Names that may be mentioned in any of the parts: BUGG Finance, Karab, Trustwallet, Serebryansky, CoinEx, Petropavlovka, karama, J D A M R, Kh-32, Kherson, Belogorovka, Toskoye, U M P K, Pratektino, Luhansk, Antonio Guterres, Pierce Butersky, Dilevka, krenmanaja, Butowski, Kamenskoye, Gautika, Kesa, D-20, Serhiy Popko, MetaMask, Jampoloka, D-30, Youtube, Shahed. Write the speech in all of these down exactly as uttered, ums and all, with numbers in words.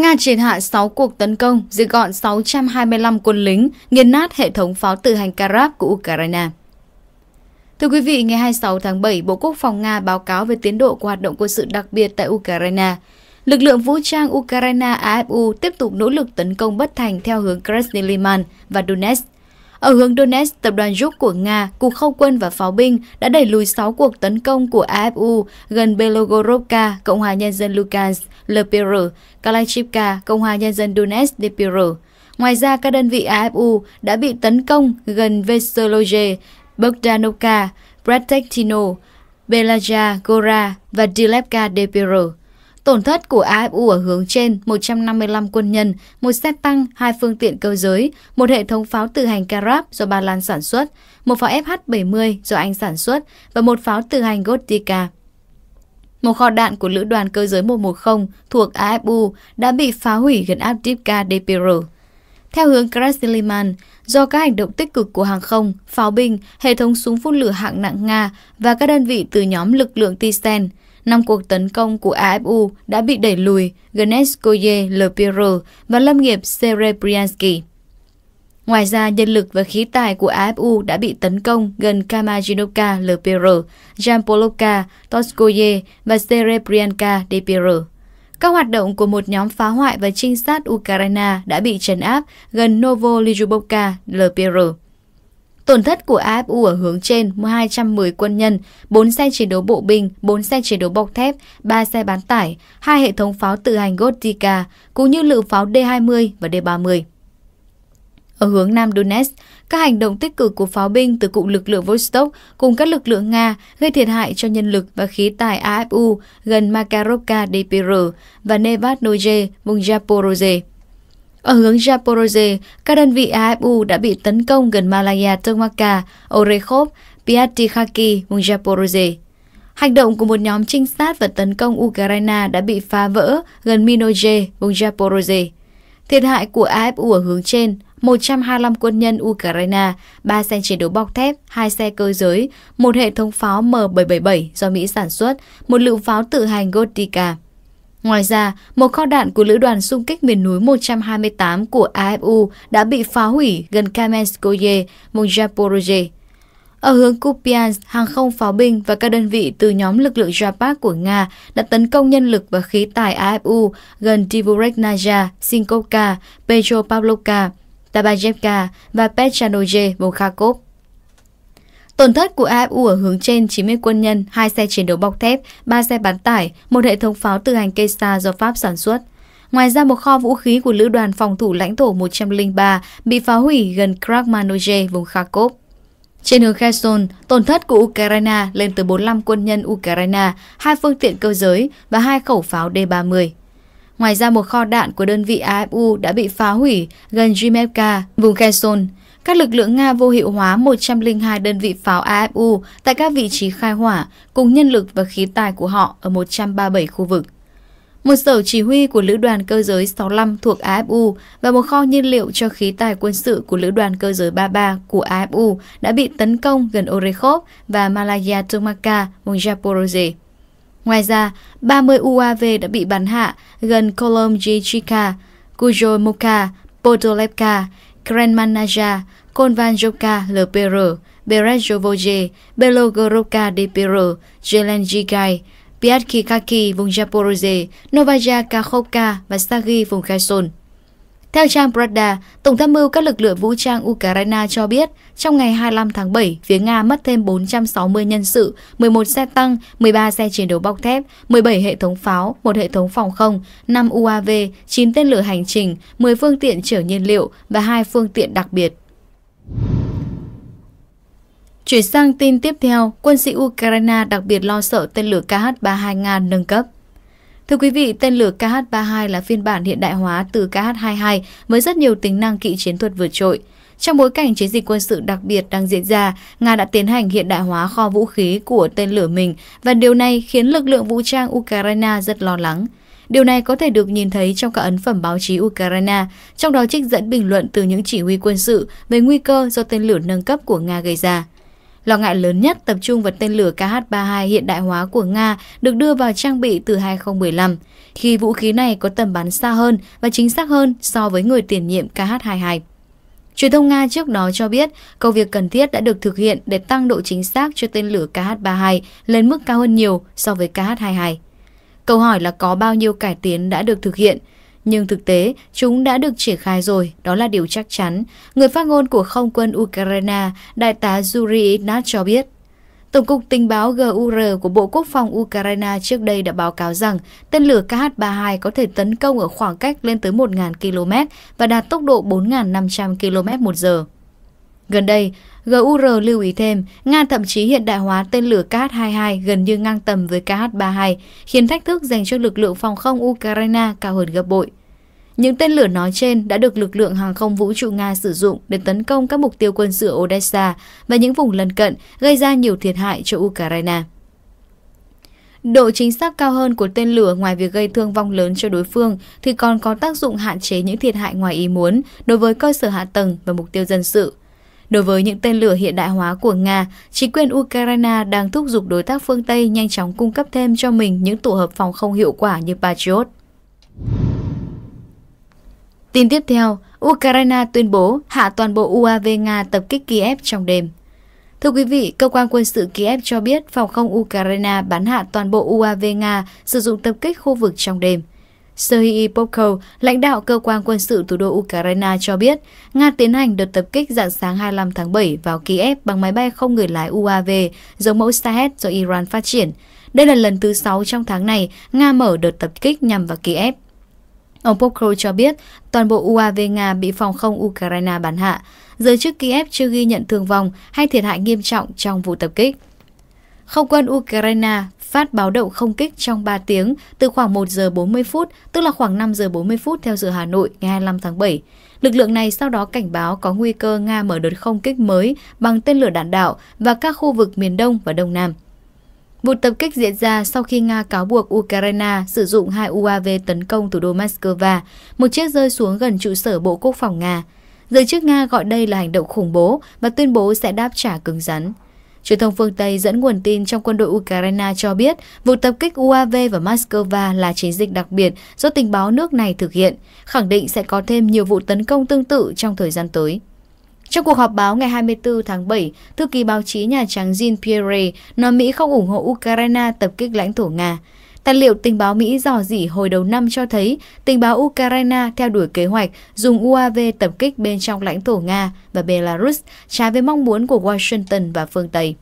Nga triệt hạ sáu cuộc tấn công, diệt gọn sáu trăm hai mươi lăm quân lính, nghiền nát hệ thống pháo tự hành Karab của Ukraine. Thưa quý vị, ngày hai mươi sáu tháng bảy, Bộ Quốc phòng Nga báo cáo về tiến độ của hoạt động quân sự đặc biệt tại Ukraine. Lực lượng vũ trang Ukraine a ép u tiếp tục nỗ lực tấn công bất thành theo hướng Krasny Liman và Donetsk. Ở hướng Donetsk, tập đoàn giê u rờ của Nga, Cục Không quân và Pháo binh đã đẩy lùi sáu cuộc tấn công của a ép u gần Belogorovka, Cộng hòa Nhân dân Luhansk, L P R, Kalachivka, Cộng hòa Nhân dân Donetsk, D P R. Ngoài ra, các đơn vị a ép u đã bị tấn công gần Veseloye, Bogdanovka, Pratektino, Belaja Gora và Dilevka, D P R. Tổn thất của a ép u ở hướng trên một trăm năm mươi lăm quân nhân, một xe tăng, hai phương tiện cơ giới, một hệ thống pháo tự hành Karab do Ba Lan sản xuất, một pháo F H bảy mươi do Anh sản xuất và một pháo tự hành Gautika. Một kho đạn của lữ đoàn cơ giới một một không thuộc a ép u đã bị phá hủy gần Adipka, D P R. Theo hướng Krasny Liman, do các hành động tích cực của hàng không, pháo binh, hệ thống súng phun lửa hạng nặng Nga và các đơn vị từ nhóm lực lượng Tisen, năm cuộc tấn công của a ép u đã bị đẩy lùi gần Eskoye, L P R và lâm nghiệp Serebryansky. Ngoài ra, nhân lực và khí tài của a ép u đã bị tấn công gần Kamajinoka, L P R, Jampoloka, Toskoye và Serebryanka, D P R. Các hoạt động của một nhóm phá hoại và trinh sát Ukraine đã bị trấn áp gần Novolyubovka, L P R. Tổn thất của a ép u ở hướng trên hai trăm mười quân nhân, bốn xe chiến đấu bộ binh, bốn xe chiến đấu bọc thép, ba xe bán tải, hai hệ thống pháo tự hành Gautika, cũng như lựu pháo D hai mươi và D ba mươi. Ở hướng Nam Donetsk, các hành động tích cực của pháo binh từ cụm lực lượng Vostok cùng các lực lượng Nga gây thiệt hại cho nhân lực và khí tài a ép u gần Makarovka, D P R và Nevadnoye, vùng Zaporozhye. Ở hướng Zaporozhye, các đơn vị a ép u đã bị tấn công gần Malaya Tukmaka, Orekhov, Piatikaki, vùng Zaporozhye. Hành động của một nhóm trinh sát và tấn công Ukraine đã bị phá vỡ gần Minoye, vùng Zaporozhye. Thiệt hại của a ép u ở hướng trên, một trăm hai mươi lăm quân nhân Ukraine, ba xe chiến đấu bọc thép, hai xe cơ giới, một hệ thống pháo M bảy bảy bảy do Mỹ sản xuất, một lựu pháo tự hành Gautika. Ngoài ra, một kho đạn của lữ đoàn xung kích miền núi một trăm hai mươi tám của a ép u đã bị phá hủy gần Kamenskoye, vùng Zaporozhye. Ở hướng Kupiansk, hàng không pháo binh và các đơn vị từ nhóm lực lượng Zapat của Nga đã tấn công nhân lực và khí tài a ép u gần Tivoreknaja, Sinkovka, Petropavlovka, Tabajevka và Pechanoye, vùng Kharkov. Tổn thất của a ép u ở hướng trên chín mươi quân nhân, hai xe chiến đấu bọc thép, ba xe bán tải, một hệ thống pháo tự hành Kesa do Pháp sản xuất. Ngoài ra, một kho vũ khí của lữ đoàn phòng thủ lãnh thổ một không ba bị phá hủy gần Krakmanoye, vùng Kharkov. Trên hướng Kherson, tổn thất của Ukraine lên tới bốn mươi lăm quân nhân Ukraine, hai phương tiện cơ giới và hai khẩu pháo D ba mươi. Ngoài ra, một kho đạn của đơn vị a ép u đã bị phá hủy gần Dilevka, vùng Kherson. Các lực lượng Nga vô hiệu hóa một trăm lẻ hai đơn vị pháo a ép u tại các vị trí khai hỏa, cùng nhân lực và khí tài của họ ở một trăm ba mươi bảy khu vực. Một sở chỉ huy của lữ đoàn cơ giới sáu mươi lăm thuộc a ép u và một kho nhiên liệu cho khí tài quân sự của lữ đoàn cơ giới ba mươi ba của a ép u đã bị tấn công gần Orekhov và Malaya Tukmaka, vùng Zaporozhye. Ngoài ra, ba mươi U A V đã bị bắn hạ gần Kalachivka, Kujomoka, Podolevka, Krenmanaja, Konvanjovka, L P R, Berezhovoye, Belogorovka, D P R, Zelenjigai, Piatkikaki, vùng Zaporozhye, Novaya Kakhovka và Sagi, vùng Kherson. Theo trang Pravda, Tổng tham mưu các lực lượng vũ trang Ukraine cho biết, trong ngày hai mươi lăm tháng bảy, phía Nga mất thêm bốn trăm sáu mươi nhân sự, mười một xe tăng, mười ba xe chiến đấu bọc thép, mười bảy hệ thống pháo, một hệ thống phòng không, năm U A V, chín tên lửa hành trình, mười phương tiện chở nhiên liệu và hai phương tiện đặc biệt. Chuyển sang tin tiếp theo, quân sĩ Ukraine đặc biệt lo sợ tên lửa Kh hai mươi hai Nga nâng cấp. Thưa quý vị, tên lửa Kh hai mươi hai là phiên bản hiện đại hóa từ Kh hai mươi hai với rất nhiều tính năng kỹ chiến thuật vượt trội. Trong bối cảnh chiến dịch quân sự đặc biệt đang diễn ra, Nga đã tiến hành hiện đại hóa kho vũ khí của tên lửa mình và điều này khiến lực lượng vũ trang Ukraine rất lo lắng. Điều này có thể được nhìn thấy trong các ấn phẩm báo chí Ukraine, trong đó trích dẫn bình luận từ những chỉ huy quân sự về nguy cơ do tên lửa nâng cấp của Nga gây ra. Lo ngại lớn nhất tập trung vào tên lửa Kh ba mươi hai hiện đại hóa của Nga được đưa vào trang bị từ hai không một năm, khi vũ khí này có tầm bắn xa hơn và chính xác hơn so với người tiền nhiệm Kh hai mươi hai. Truyền thông Nga trước đó cho biết công việc cần thiết đã được thực hiện để tăng độ chính xác cho tên lửa Kh ba mươi hai lên mức cao hơn nhiều so với Kh hai mươi hai. Câu hỏi là có bao nhiêu cải tiến đã được thực hiện? Nhưng thực tế, chúng đã được triển khai rồi, đó là điều chắc chắn, người phát ngôn của không quân Ukraine, Đại tá Yuri Ignat cho biết. Tổng cục tình báo G U R của Bộ Quốc phòng Ukraine trước đây đã báo cáo rằng tên lửa Kh ba mươi hai có thể tấn công ở khoảng cách lên tới một nghìn ki lô mét và đạt tốc độ bốn nghìn năm trăm ki lô mét một giờ. Gần đây, G U R lưu ý thêm, Nga thậm chí hiện đại hóa tên lửa Kh hai mươi hai gần như ngang tầm với Kh ba mươi hai, khiến thách thức dành cho lực lượng phòng không Ukraine cao hơn gấp bội. Những tên lửa nói trên đã được lực lượng hàng không vũ trụ Nga sử dụng để tấn công các mục tiêu quân sự ở Odessa và những vùng lân cận, gây ra nhiều thiệt hại cho Ukraine. Độ chính xác cao hơn của tên lửa ngoài việc gây thương vong lớn cho đối phương thì còn có tác dụng hạn chế những thiệt hại ngoài ý muốn đối với cơ sở hạ tầng và mục tiêu dân sự. Đối với những tên lửa hiện đại hóa của Nga, chính quyền Ukraine đang thúc giục đối tác phương Tây nhanh chóng cung cấp thêm cho mình những tổ hợp phòng không hiệu quả như Patriot. Tin tiếp theo, Ukraine tuyên bố hạ toàn bộ U A V Nga tập kích Kiev trong đêm. Thưa quý vị, cơ quan quân sự Kiev cho biết phòng không Ukraine bắn hạ toàn bộ U A V Nga sử dụng tập kích khu vực trong đêm. Serhiy Popko, lãnh đạo cơ quan quân sự thủ đô Ukraine cho biết, Nga tiến hành đợt tập kích rạng sáng hai mươi lăm tháng bảy vào Kiev bằng máy bay không người lái U A V giống mẫu Shahed do Iran phát triển. Đây là lần thứ sáu trong tháng này Nga mở đợt tập kích nhằm vào Kiev. Ông Popko cho biết toàn bộ U A V Nga bị phòng không Ukraine bắn hạ. Giới chức Kiev chưa ghi nhận thương vong hay thiệt hại nghiêm trọng trong vụ tập kích. Không quân Ukraine phát báo động không kích trong ba tiếng từ khoảng một giờ bốn mươi phút, tức là khoảng năm giờ bốn mươi phút theo giờ Hà Nội ngày hai mươi lăm tháng bảy. Lực lượng này sau đó cảnh báo có nguy cơ Nga mở đợt không kích mới bằng tên lửa đạn đạo và các khu vực miền Đông và Đông Nam. Vụ tập kích diễn ra sau khi Nga cáo buộc Ukraine sử dụng hai U A V tấn công thủ đô Moscow, một chiếc rơi xuống gần trụ sở Bộ Quốc phòng Nga. Giới chức Nga gọi đây là hành động khủng bố và tuyên bố sẽ đáp trả cứng rắn. Truyền thông phương Tây dẫn nguồn tin trong quân đội Ukraine cho biết vụ tập kích U A V vào Moscow là chiến dịch đặc biệt do tình báo nước này thực hiện, khẳng định sẽ có thêm nhiều vụ tấn công tương tự trong thời gian tới. Trong cuộc họp báo ngày hai mươi tư tháng bảy, thư ký báo chí Nhà Trắng Jean Pierre nói Mỹ không ủng hộ Ukraine tập kích lãnh thổ Nga. Tài liệu tình báo Mỹ dò dỉ hồi đầu năm cho thấy tình báo Ukraine theo đuổi kế hoạch dùng U A V tập kích bên trong lãnh thổ Nga và Belarus, trái với mong muốn của Washington và phương Tây.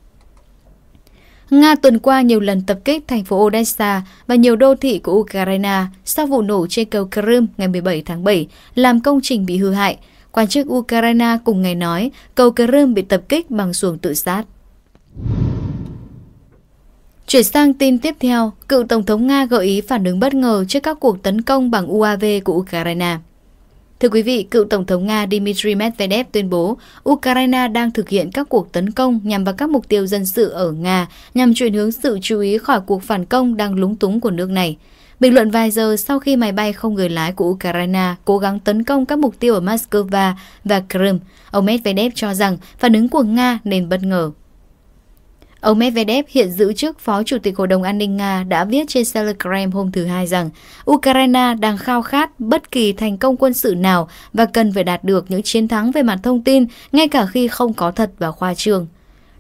Nga tuần qua nhiều lần tập kích thành phố Odessa và nhiều đô thị của Ukraine sau vụ nổ trên cầu Crimea ngày mười bảy tháng bảy, làm công trình bị hư hại. Quan chức Ukraine cùng ngày nói cầu Crimea bị tập kích bằng xuồng tự sát. Chuyển sang tin tiếp theo, cựu Tổng thống Nga gợi ý phản ứng bất ngờ trước các cuộc tấn công bằng U A V của Ukraine. Thưa quý vị, cựu Tổng thống Nga Dmitry Medvedev tuyên bố Ukraine đang thực hiện các cuộc tấn công nhằm vào các mục tiêu dân sự ở Nga nhằm chuyển hướng sự chú ý khỏi cuộc phản công đang lúng túng của nước này. Bình luận vài giờ sau khi máy bay không người lái của Ukraine cố gắng tấn công các mục tiêu ở Moscow và Crimea, ông Medvedev cho rằng phản ứng của Nga nên bất ngờ. Ông Medvedev hiện giữ chức Phó Chủ tịch Hội đồng An ninh Nga đã viết trên Telegram hôm thứ Hai rằng Ukraine đang khao khát bất kỳ thành công quân sự nào và cần phải đạt được những chiến thắng về mặt thông tin ngay cả khi không có thật và khoa trương.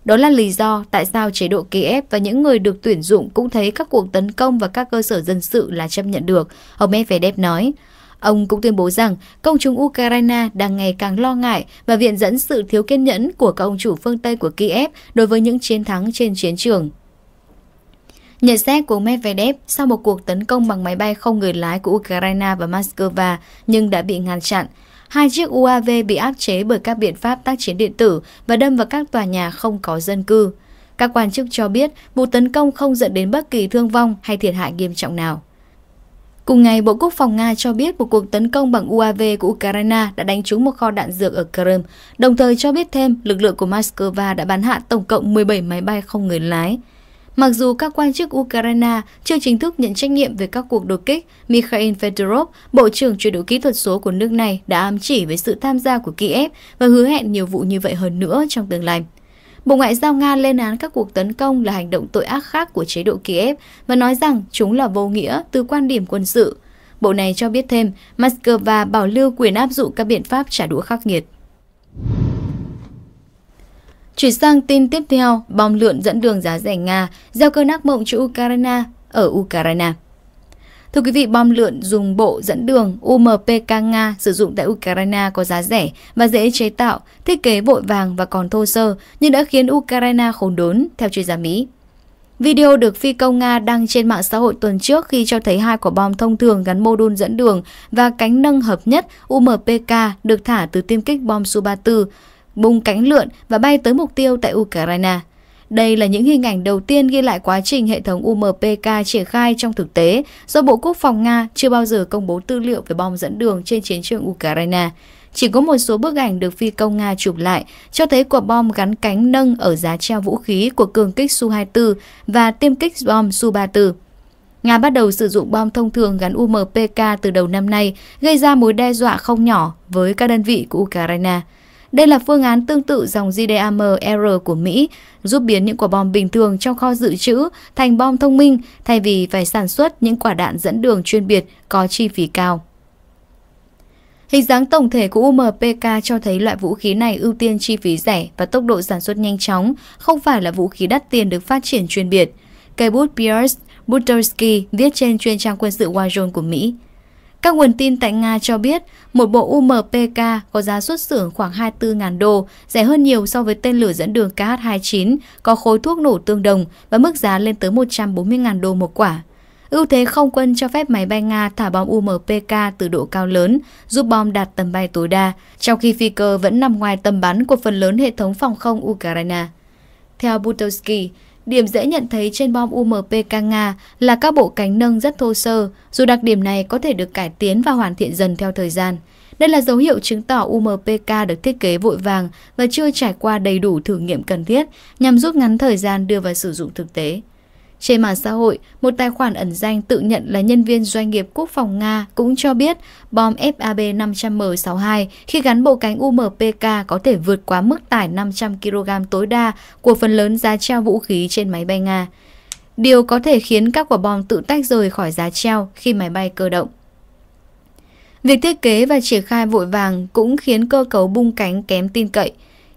Đó là lý do tại sao chế độ Kiev và những người được tuyển dụng cũng thấy các cuộc tấn công và các cơ sở dân sự là chấp nhận được, ông Medvedev nói. Ông cũng tuyên bố rằng công chúng Ukraine đang ngày càng lo ngại và viện dẫn sự thiếu kiên nhẫn của các ông chủ phương Tây của Kiev đối với những chiến thắng trên chiến trường. Nhận xét của Medvedev sau một cuộc tấn công bằng máy bay không người lái của Ukraine và Moscow nhưng đã bị ngăn chặn. Hai chiếc U A V bị áp chế bởi các biện pháp tác chiến điện tử và đâm vào các tòa nhà không có dân cư. Các quan chức cho biết vụ tấn công không dẫn đến bất kỳ thương vong hay thiệt hại nghiêm trọng nào. Cùng ngày, Bộ Quốc phòng Nga cho biết một cuộc tấn công bằng U A V của Ukraine đã đánh trúng một kho đạn dược ở Crimea, đồng thời cho biết thêm lực lượng của Moscow đã bắn hạ tổng cộng mười bảy máy bay không người lái. Mặc dù các quan chức Ukraine chưa chính thức nhận trách nhiệm về các cuộc đột kích, Mikhail Fedorov, Bộ trưởng chuyển đổi kỹ thuật số của nước này, đã ám chỉ với sự tham gia của Kiev và hứa hẹn nhiều vụ như vậy hơn nữa trong tương lai. Bộ Ngoại giao Nga lên án các cuộc tấn công là hành động tội ác khác của chế độ Kiev và nói rằng chúng là vô nghĩa từ quan điểm quân sự. Bộ này cho biết thêm, Moscow bảo lưu quyền áp dụng các biện pháp trả đũa khắc nghiệt. Chuyển sang tin tiếp theo, bom lượn dẫn đường giá rẻ Nga, gieo cơn ác mộng cho Ukraine ở Ukraine. Thưa quý vị, bom lượn dùng bộ dẫn đường U M P K Nga sử dụng tại Ukraine có giá rẻ và dễ chế tạo, thiết kế vội vàng và còn thô sơ, nhưng đã khiến Ukraine khốn đốn, theo chuyên gia Mỹ. Video được phi công Nga đăng trên mạng xã hội tuần trước khi cho thấy hai quả bom thông thường gắn mô đun dẫn đường và cánh nâng hợp nhất U M P K được thả từ tiêm kích bom Su ba mươi tư, bung cánh lượn và bay tới mục tiêu tại Ukraine. Đây là những hình ảnh đầu tiên ghi lại quá trình hệ thống U M P K triển khai trong thực tế, do Bộ Quốc phòng Nga chưa bao giờ công bố tư liệu về bom dẫn đường trên chiến trường Ukraine. Chỉ có một số bức ảnh được phi công Nga chụp lại cho thấy quả bom gắn cánh nâng ở giá treo vũ khí của cường kích Su hai mươi tư và tiêm kích bom Su ba mươi tư. Nga bắt đầu sử dụng bom thông thường gắn U M P K từ đầu năm nay, gây ra mối đe dọa không nhỏ với các đơn vị của Ukraine. Đây là phương án tương tự dòng J D A M R của Mỹ, giúp biến những quả bom bình thường trong kho dự trữ thành bom thông minh thay vì phải sản xuất những quả đạn dẫn đường chuyên biệt có chi phí cao. Hình dáng tổng thể của U M P K cho thấy loại vũ khí này ưu tiên chi phí rẻ và tốc độ sản xuất nhanh chóng, không phải là vũ khí đắt tiền được phát triển chuyên biệt. Cây bút Pierce Butersky viết trên chuyên trang quân sự Washington của Mỹ. Các nguồn tin tại Nga cho biết một bộ U M P K có giá xuất xưởng khoảng hai mươi tư nghìn đô, rẻ hơn nhiều so với tên lửa dẫn đường Kh hai mươi chín, có khối thuốc nổ tương đồng và mức giá lên tới một trăm bốn mươi nghìn đô một quả. Ưu thế không quân cho phép máy bay Nga thả bom U M P K từ độ cao lớn, giúp bom đạt tầm bay tối đa, trong khi phi cơ vẫn nằm ngoài tầm bắn của phần lớn hệ thống phòng không Ukraine. Theo Butowski, điểm dễ nhận thấy trên bom U M P K Nga là các bộ cánh nâng rất thô sơ, dù đặc điểm này có thể được cải tiến và hoàn thiện dần theo thời gian. Đây là dấu hiệu chứng tỏ U M P K được thiết kế vội vàng và chưa trải qua đầy đủ thử nghiệm cần thiết nhằm rút ngắn thời gian đưa vào sử dụng thực tế. Trên mạng xã hội, một tài khoản ẩn danh tự nhận là nhân viên doanh nghiệp quốc phòng Nga cũng cho biết bom F A B năm trăm M sáu mươi hai khi gắn bộ cánh U M P K có thể vượt quá mức tải năm trăm ki lô gam tối đa của phần lớn giá treo vũ khí trên máy bay Nga. Điều có thể khiến các quả bom tự tách rời khỏi giá treo khi máy bay cơ động. Việc thiết kế và triển khai vội vàng cũng khiến cơ cấu bung cánh kém tin cậy,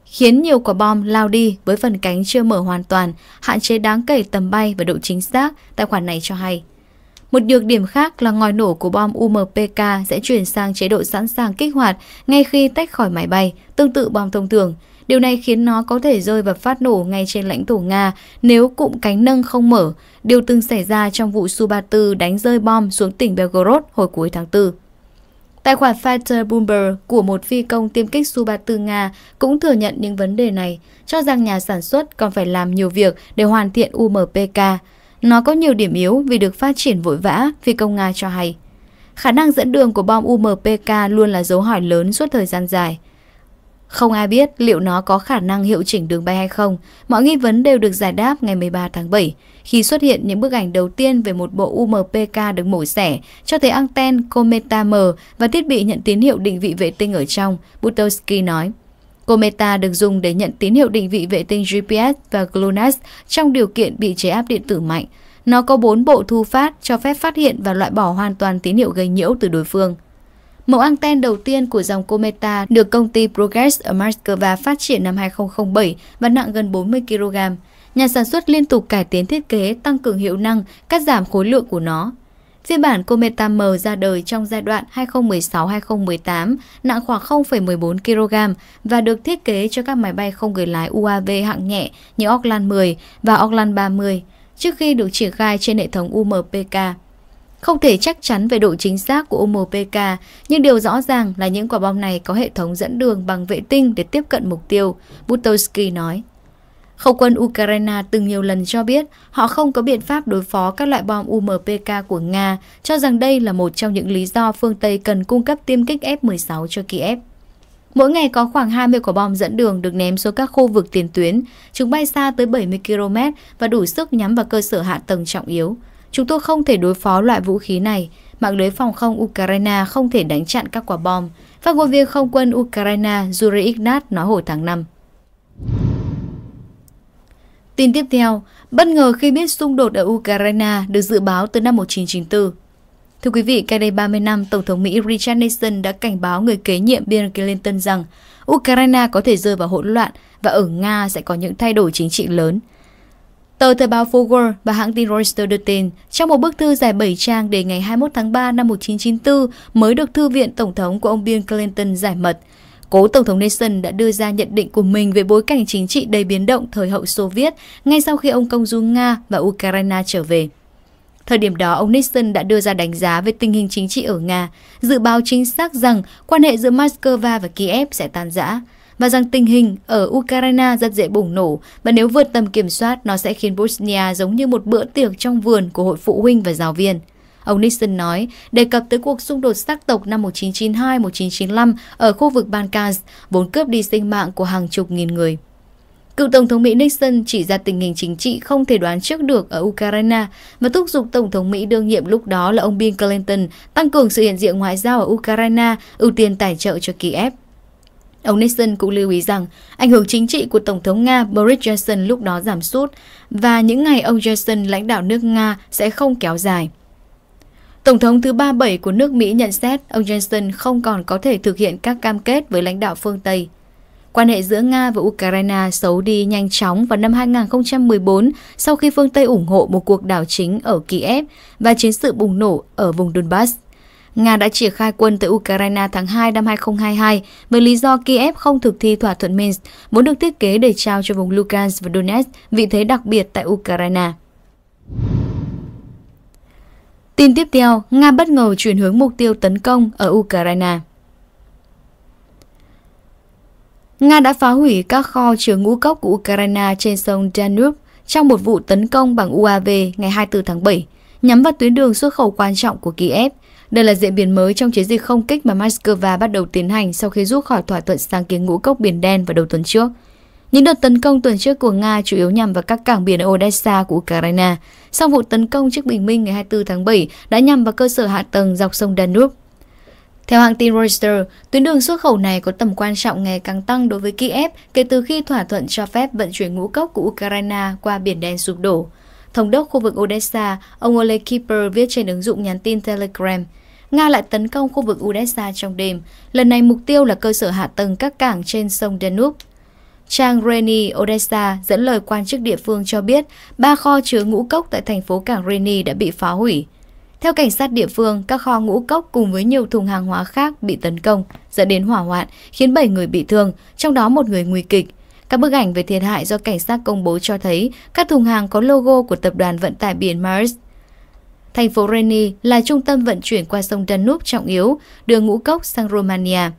khiến nhiều quả bom lao đi với phần cánh chưa mở hoàn toàn, hạn chế đáng kể tầm bay và độ chính xác, tài khoản này cho hay. Một nhược điểm khác là ngòi nổ của bom U M P K sẽ chuyển sang chế độ sẵn sàng kích hoạt ngay khi tách khỏi máy bay, tương tự bom thông thường. Điều này khiến nó có thể rơi và phát nổ ngay trên lãnh thổ Nga nếu cụm cánh nâng không mở, điều từng xảy ra trong vụ Su ba mươi tư đánh rơi bom xuống tỉnh Belgorod hồi cuối tháng tư. Tài khoản Fighter Bomber của một phi công tiêm kích Su ba mươi tư Nga cũng thừa nhận những vấn đề này, cho rằng nhà sản xuất còn phải làm nhiều việc để hoàn thiện U M P K. Nó có nhiều điểm yếu vì được phát triển vội vã, phi công Nga cho hay. Khả năng dẫn đường của bom U M P K luôn là dấu hỏi lớn suốt thời gian dài. Không ai biết liệu nó có khả năng hiệu chỉnh đường bay hay không. Mọi nghi vấn đều được giải đáp ngày mười ba tháng bảy, khi xuất hiện những bức ảnh đầu tiên về một bộ U M P K được mổ xẻ, cho thấy anten Cometa M và thiết bị nhận tín hiệu định vị vệ tinh ở trong, Butowski nói. Cometa được dùng để nhận tín hiệu định vị vệ tinh G P S và GLONASS trong điều kiện bị chế áp điện tử mạnh. Nó có bốn bộ thu phát cho phép phát hiện và loại bỏ hoàn toàn tín hiệu gây nhiễu từ đối phương. Mẫu anten đầu tiên của dòng Cometa được công ty Progress ở Moscow phát triển năm hai nghìn không trăm linh bảy và nặng gần bốn mươi ki lô gam. Nhà sản xuất liên tục cải tiến thiết kế, tăng cường hiệu năng, cắt giảm khối lượng của nó. Phiên bản Cometa M ra đời trong giai đoạn hai nghìn không trăm mười sáu đến hai nghìn không trăm mười tám, nặng khoảng không phẩy mười bốn ki lô gam và được thiết kế cho các máy bay không người lái U A V hạng nhẹ như Orlan mười và Orlan ba mươi trước khi được triển khai trên hệ thống U M P K. Không thể chắc chắn về độ chính xác của U M P K, nhưng điều rõ ràng là những quả bom này có hệ thống dẫn đường bằng vệ tinh để tiếp cận mục tiêu, Butowski nói. Khẩu quân Ukraine từng nhiều lần cho biết họ không có biện pháp đối phó các loại bom U M P K của Nga, cho rằng đây là một trong những lý do phương Tây cần cung cấp tiêm kích F mười sáu cho Kiev. Mỗi ngày có khoảng hai mươi quả bom dẫn đường được ném xuống các khu vực tiền tuyến, chúng bay xa tới bảy mươi ki lô mét và đủ sức nhắm vào cơ sở hạ tầng trọng yếu. Chúng tôi không thể đối phó loại vũ khí này. Mạng lưới phòng không Ukraine không thể đánh chặn các quả bom. Phát ngôn viên không quân Ukraine Yuri Ignat nói hồi tháng năm. Tin tiếp theo, bất ngờ khi biết xung đột ở Ukraine được dự báo từ năm một nghìn chín trăm chín mươi tư. Thưa quý vị, cách đây ba mươi năm, Tổng thống Mỹ Richard Nixon đã cảnh báo người kế nhiệm Bill Clinton rằng Ukraine có thể rơi vào hỗn loạn và ở Nga sẽ có những thay đổi chính trị lớn. Tờ Thời báo Forbes và hãng tin Reuters đưa tin, trong một bức thư dài bảy trang đến ngày hai mươi mốt tháng ba năm một nghìn chín trăm chín mươi tư mới được Thư viện Tổng thống của ông Bill Clinton giải mật, cố Tổng thống Nixon đã đưa ra nhận định của mình về bối cảnh chính trị đầy biến động thời hậu Xô Viết ngay sau khi ông công du Nga và Ukraine trở về. Thời điểm đó, ông Nixon đã đưa ra đánh giá về tình hình chính trị ở Nga, dự báo chính xác rằng quan hệ giữa Moscow và Kiev sẽ tan rã, và rằng tình hình ở Ukraine rất dễ bùng nổ, và nếu vượt tầm kiểm soát, nó sẽ khiến Bosnia giống như một bữa tiệc trong vườn của hội phụ huynh và giáo viên. Ông Nixon nói, đề cập tới cuộc xung đột sắc tộc năm một nghìn chín trăm chín mươi hai đến một nghìn chín trăm chín mươi lăm ở khu vực Balkan, vốn cướp đi sinh mạng của hàng chục nghìn người. Cựu Tổng thống Mỹ Nixon chỉ ra tình hình chính trị không thể đoán trước được ở Ukraine và thúc giục Tổng thống Mỹ đương nhiệm lúc đó là ông Bill Clinton tăng cường sự hiện diện ngoại giao ở Ukraine, ưu tiên tài trợ cho Kiev. Ông Nixon cũng lưu ý rằng ảnh hưởng chính trị của Tổng thống Nga Boris Johnson lúc đó giảm sút và những ngày ông Johnson lãnh đạo nước Nga sẽ không kéo dài. Tổng thống thứ ba mươi bảy của nước Mỹ nhận xét ông Johnson không còn có thể thực hiện các cam kết với lãnh đạo phương Tây. Quan hệ giữa Nga và Ukraine xấu đi nhanh chóng vào năm hai nghìn không trăm mười bốn sau khi phương Tây ủng hộ một cuộc đảo chính ở Kiev và chiến sự bùng nổ ở vùng Donbass. Nga đã triển khai quân tới Ukraine tháng hai năm hai nghìn không trăm hai mươi hai với lý do Kiev không thực thi thỏa thuận Minsk, vốn được thiết kế để trao cho vùng Luhansk và Donetsk vị thế đặc biệt tại Ukraine. Tin tiếp theo, Nga bất ngờ chuyển hướng mục tiêu tấn công ở Ukraine. Nga đã phá hủy các kho chứa ngũ cốc của Ukraine trên sông Danube trong một vụ tấn công bằng u a vê ngày hai mươi tư tháng bảy, nhắm vào tuyến đường xuất khẩu quan trọng của Kiev. Đây là diễn biến mới trong chiến dịch không kích mà Moscow bắt đầu tiến hành sau khi rút khỏi thỏa thuận sáng kiến ngũ cốc Biển Đen vào đầu tuần trước. Những đợt tấn công tuần trước của Nga chủ yếu nhằm vào các cảng biển ở Odessa của Ukraine, sau vụ tấn công trước bình minh ngày hai mươi tư tháng bảy đã nhằm vào cơ sở hạ tầng dọc sông Danube. Theo hãng tin Reuters, tuyến đường xuất khẩu này có tầm quan trọng ngày càng tăng đối với Kiev kể từ khi thỏa thuận cho phép vận chuyển ngũ cốc của Ukraine qua Biển Đen sụp đổ. Thống đốc khu vực Odessa, ông Orekhov viết trên ứng dụng nhắn tin Telegram, Nga lại tấn công khu vực Odessa trong đêm, lần này mục tiêu là cơ sở hạ tầng các cảng trên sông Danube. Trang Reni Odessa dẫn lời quan chức địa phương cho biết ba kho chứa ngũ cốc tại thành phố cảng Reni đã bị phá hủy. Theo cảnh sát địa phương, các kho ngũ cốc cùng với nhiều thùng hàng hóa khác bị tấn công, dẫn đến hỏa hoạn, khiến bảy người bị thương, trong đó một người nguy kịch. Các bức ảnh về thiệt hại do cảnh sát công bố cho thấy các thùng hàng có logo của tập đoàn vận tải biển Mars. Thành phố Reni là trung tâm vận chuyển qua sông Danube trọng yếu, đưa ngũ cốc sang Romania.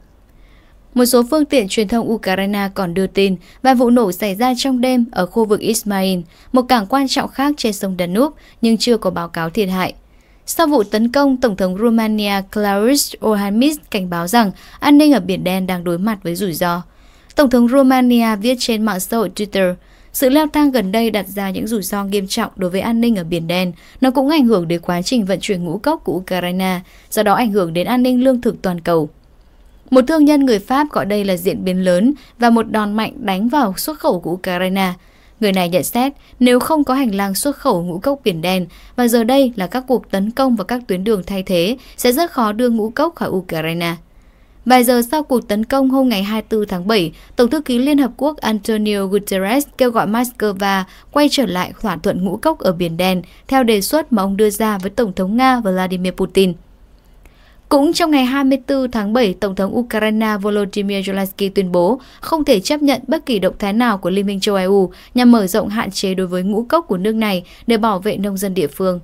Một số phương tiện truyền thông Ukraine còn đưa tin và vụ nổ xảy ra trong đêm ở khu vực Izmail, một cảng quan trọng khác trên sông Danube, nhưng chưa có báo cáo thiệt hại. Sau vụ tấn công, Tổng thống Romania Klaus Iohannis cảnh báo rằng an ninh ở Biển Đen đang đối mặt với rủi ro. Tổng thống Romania viết trên mạng xã hội Twitter, sự leo thang gần đây đặt ra những rủi ro nghiêm trọng đối với an ninh ở Biển Đen. Nó cũng ảnh hưởng đến quá trình vận chuyển ngũ cốc của Ukraine, do đó ảnh hưởng đến an ninh lương thực toàn cầu. Một thương nhân người Pháp gọi đây là diễn biến lớn và một đòn mạnh đánh vào xuất khẩu của Ukraine. Người này nhận xét nếu không có hành lang xuất khẩu ngũ cốc Biển Đen và giờ đây là các cuộc tấn công vào các tuyến đường thay thế sẽ rất khó đưa ngũ cốc khỏi Ukraine. Vài giờ sau cuộc tấn công hôm ngày hai mươi tư tháng bảy, Tổng thư ký Liên Hợp Quốc Antonio Guterres kêu gọi Moscow quay trở lại thỏa thuận ngũ cốc ở Biển Đen theo đề xuất mà ông đưa ra với Tổng thống Nga Vladimir Putin. Cũng trong ngày hai mươi tư tháng bảy, Tổng thống Ukraine Volodymyr Zelensky tuyên bố không thể chấp nhận bất kỳ động thái nào của Liên minh châu Âu nhằm mở rộng hạn chế đối với ngũ cốc của nước này để bảo vệ nông dân địa phương.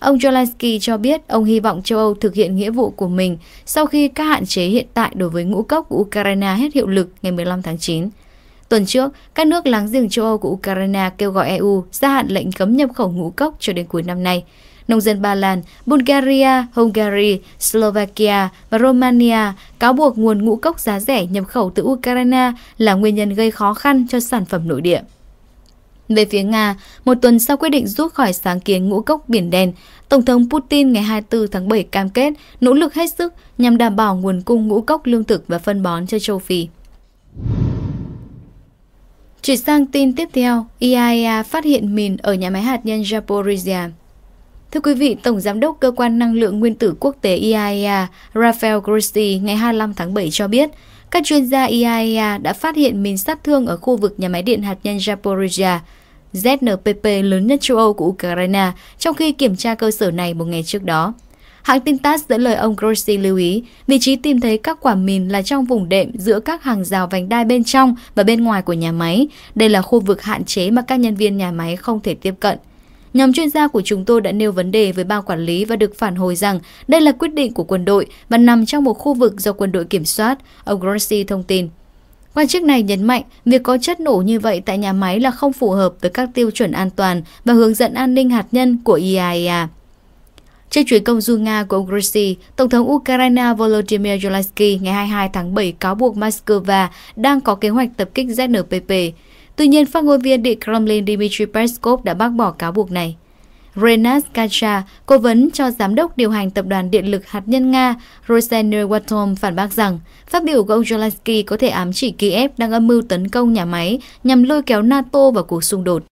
Ông Zelensky cho biết ông hy vọng châu Âu thực hiện nghĩa vụ của mình sau khi các hạn chế hiện tại đối với ngũ cốc của Ukraine hết hiệu lực ngày mười lăm tháng chín. Tuần trước, các nước láng giềng châu Âu của Ukraine kêu gọi e u gia hạn lệnh cấm nhập khẩu ngũ cốc cho đến cuối năm nay. Nông dân Ba Lan, Bulgaria, Hungary, Slovakia và Romania cáo buộc nguồn ngũ cốc giá rẻ nhập khẩu từ Ukraine là nguyên nhân gây khó khăn cho sản phẩm nội địa. Về phía Nga, một tuần sau quyết định rút khỏi sáng kiến ngũ cốc Biển Đen, Tổng thống Putin ngày hai mươi tư tháng bảy cam kết nỗ lực hết sức nhằm đảm bảo nguồn cung ngũ cốc lương thực và phân bón cho châu Phi. Chuyển sang tin tiếp theo, I A E A phát hiện mìn ở nhà máy hạt nhân Zaporozhye. Thưa quý vị, Tổng Giám đốc Cơ quan Năng lượng Nguyên tử Quốc tế I A E A Rafael Grossi ngày hai mươi lăm tháng bảy cho biết, các chuyên gia I A E A đã phát hiện mìn sát thương ở khu vực nhà máy điện hạt nhân Zaporozhye, Z N P P lớn nhất châu Âu của Ukraine, trong khi kiểm tra cơ sở này một ngày trước đó. Hãng tin tát dẫn lời ông Grossi lưu ý, vị trí tìm thấy các quả mìn là trong vùng đệm giữa các hàng rào vành đai bên trong và bên ngoài của nhà máy. Đây là khu vực hạn chế mà các nhân viên nhà máy không thể tiếp cận. Nhóm chuyên gia của chúng tôi đã nêu vấn đề với ban quản lý và được phản hồi rằng đây là quyết định của quân đội và nằm trong một khu vực do quân đội kiểm soát, ông Grossi thông tin. Quan chức này nhấn mạnh việc có chất nổ như vậy tại nhà máy là không phù hợp với các tiêu chuẩn an toàn và hướng dẫn an ninh hạt nhân của I A E A. Trên chuyến công du Nga của ông Grossi, Tổng thống Ukraine Volodymyr Zelensky ngày hai mươi hai tháng bảy cáo buộc Moscow đang có kế hoạch tập kích Z N P P. Tuy nhiên, phát ngôn viên Điện Kremlin Dmitry Peskov đã bác bỏ cáo buộc này. Renat Kacha, cố vấn cho Giám đốc điều hành Tập đoàn Điện lực Hạt nhân Nga Rosenerwatom phản bác rằng phát biểu của ông Zelensky có thể ám chỉ Kiev đang âm mưu tấn công nhà máy nhằm lôi kéo NATO vào cuộc xung đột.